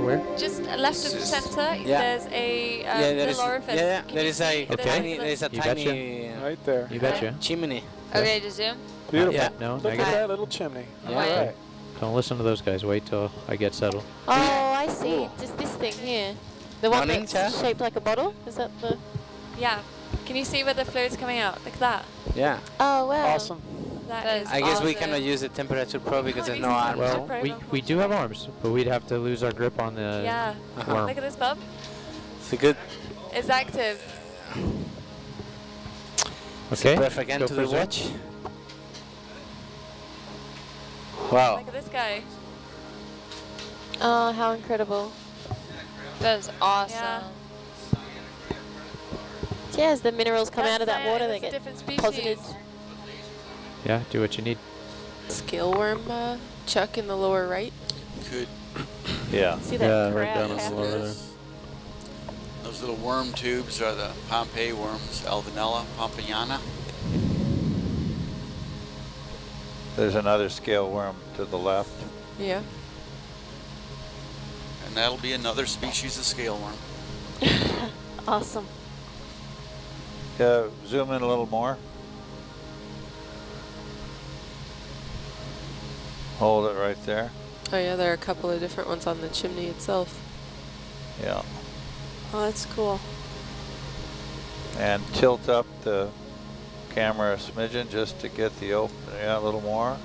Where? Just left of the center. Yeah. There's a there orifice. Yeah, yeah. There is a tiny. There is a tiny. Right there. You betcha. Chimney. Okay, to zoom. Beautiful. Yeah. No, look at that little chimney. Yeah. All right. Don't listen to those guys. Wait till I get settled. Oh, I see. Just this thing here. The one that's shaped like a bottle. Is that the? Yeah. Can you see where the fluid's coming out? Look at that. Yeah. Oh, wow. Awesome. That is awesome. I guess we cannot use the temperature probe because there's no arms. Well, we do have arms, but we'd have to lose our grip on the worm. Look at this bump. It's a good... It's active. Okay. Breath again to the watch. Wow. Look at this guy. Oh, how incredible. That is awesome. Yeah. Yeah, as the minerals come out of that water, they get positive. Yeah, do what you need. Scale worm, Chuck, in the lower right. Good. Yeah. See that right down on the lower there. Those little worm tubes are the Pompeii worms, Alvanella pompejana. There's another scale worm to the left. Yeah. And that'll be another species of scale worm. Awesome. Zoom in a little more. Hold it right there. Oh yeah, there are a couple of different ones on the chimney itself. Yeah. Oh, that's cool. And tilt up the camera a smidgen just to get the open. Yeah, a little more.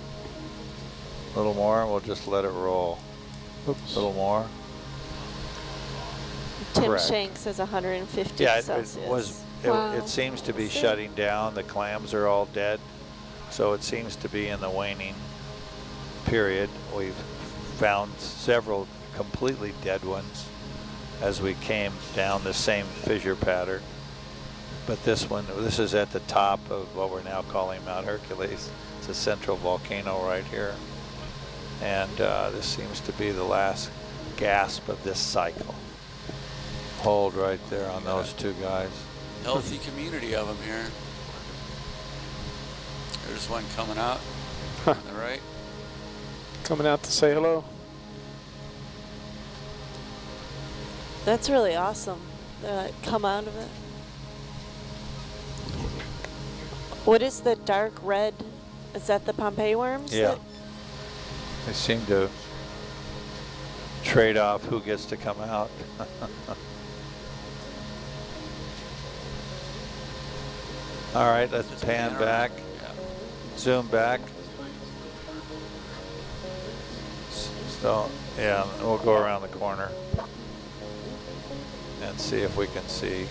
A little more, and we'll just let it roll. Oops. A little more. Tim Shank says 150 Celsius. Yeah, it was. Wow. It seems to be shutting down. The clams are all dead, so it seems to be in the waning period. We've found several completely dead ones as we came down the same fissure pattern. But this one, this is at the top of what we're now calling Mount Hercules. It's a central volcano right here. And this seems to be the last gasp of this cycle. Hold right there on those two guys. Healthy community of them here. There's one coming out on the right. Coming out to say hello. That's really awesome. Come out of it. What is the dark red? Is that the Pompeii worms? Yeah. They seem to trade off who gets to come out. All right, let's pan back, zoom back. So, yeah, we'll go around the corner and see if we can see.